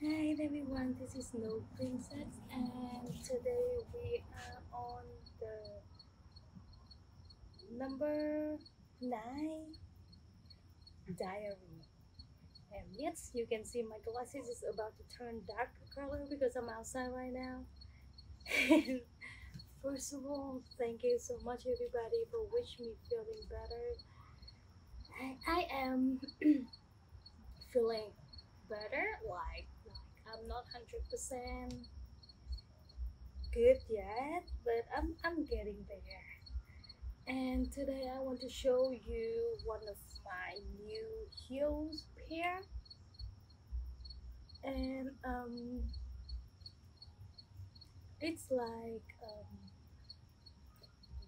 Hi everyone, this is Snow Princess, and today we are on the number 9 diary. And yes, you can see my glasses is about to turn dark color because I'm outside right now. And first of all, thank you so much everybody for wishing me feeling better. I am feeling better, I'm not 100% good yet, but I'm getting there. And today I want to show you one of my new heels pair. And it's like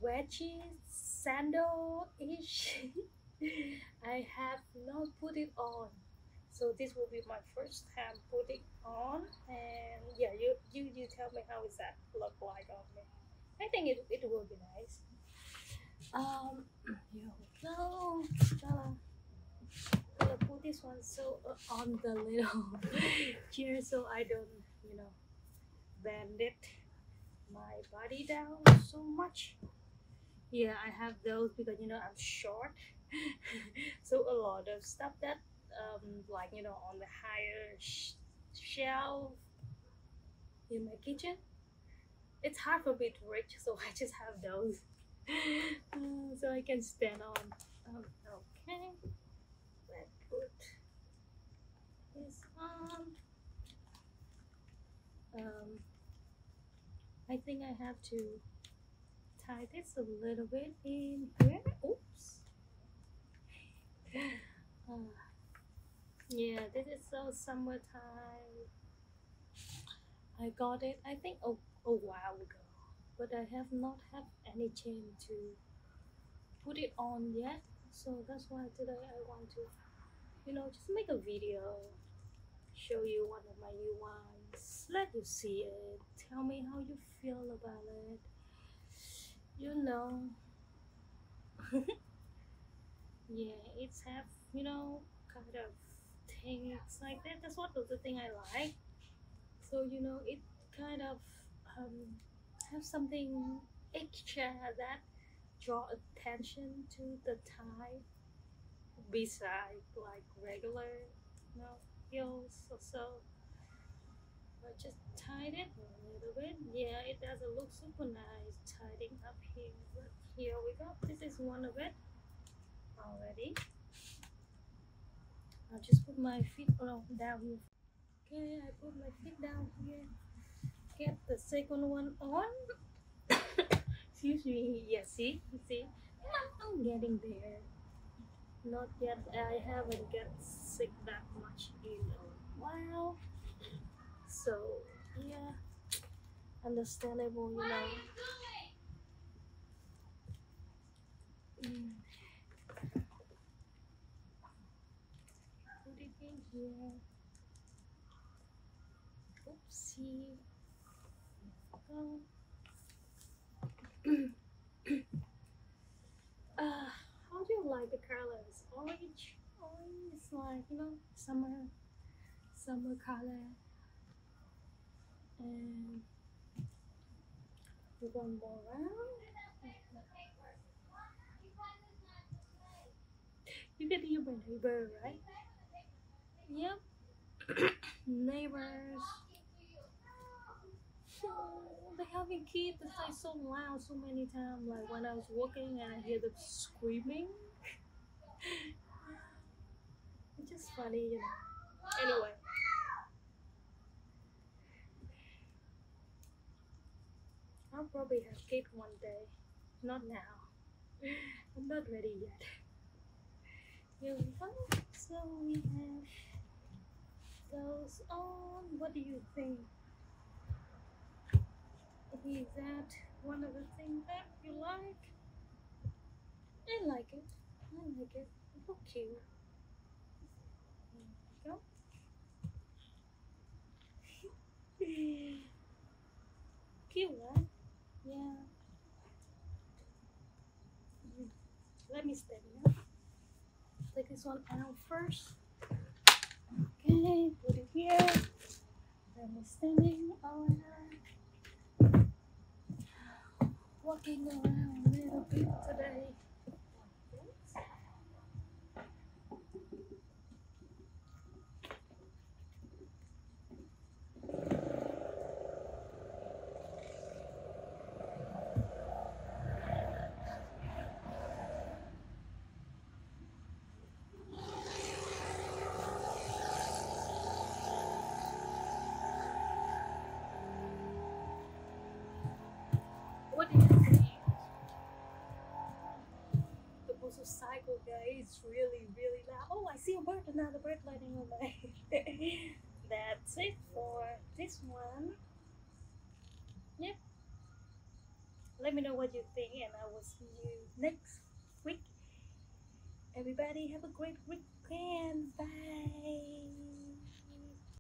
wedgie sandal-ish. I have not put it on, so this will be my first time putting on. And yeah, you tell me how is that look like on me. I think it will be nice. Here we go. I'll put this one on the little chair so I don't, bend it my body down so much. Yeah, I have those because I'm short. So a lot of stuff that on the higher shelf in my kitchen, it's hard for me to reach, so I just have those. So I can stand on. Okay, let's put this on. I think I have to tie this a little bit in here. Oops. Yeah, this is so summertime. I got it, I think a while ago, but I have not had any chance to put it on yet. So that's why today I want to, just make a video, show you one of my new ones, let you see it, tell me how you feel about it, Yeah, it's have, kind of things like that. That's what the thing I like. So it kind of have something extra that draw attention to the tie beside regular heels or so. I just tied it a little bit. Yeah, it doesn't look super nice tidying up here, but here we go. This is one of it already. I'll just put my feet down here. Okay, I put my feet down here. Get the second one on. Excuse me. Yeah, see. I'm getting there. Not yet. I haven't got sick that much in a while. So yeah, understandable, Yeah. Oopsie. How do you like the colors? Orange is like, summer color. And one more round. You can hear my neighbor, right? Yep. Neighbors. They having kids. It's like so loud so many times. Like when I was walking and I hear them screaming. It's just funny, Anyway. I'll probably have kids one day. Not now. I'm not ready yet. Here we go. So we have those on. What do you think? Is that one of the things that you like? I like it. It's so cute. There we go. Cute, right? Yeah. Let me stand now. Take this one out first. Okay, put it here. standing around, walking around a little bit today. Cycle guy, it's really loud. Oh, I see a bird, another bird landing on my head. That's it for this one. Yep. Let me know what you think, and I will see you next week. Everybody have a great weekend. Bye.